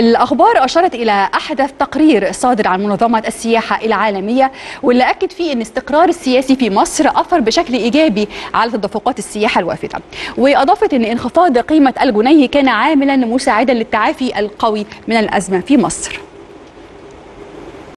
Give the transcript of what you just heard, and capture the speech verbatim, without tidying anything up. الأخبار أشارت إلى أحدث تقرير صادر عن منظمة السياحة العالمية، واللي أكد فيه أن الاستقرار السياسي في مصر أثر بشكل إيجابي على تدفقات السياحة الوافدة، وأضافت أن انخفاض قيمة الجنيه كان عاملا مساعدا للتعافي القوي من الأزمة في مصر.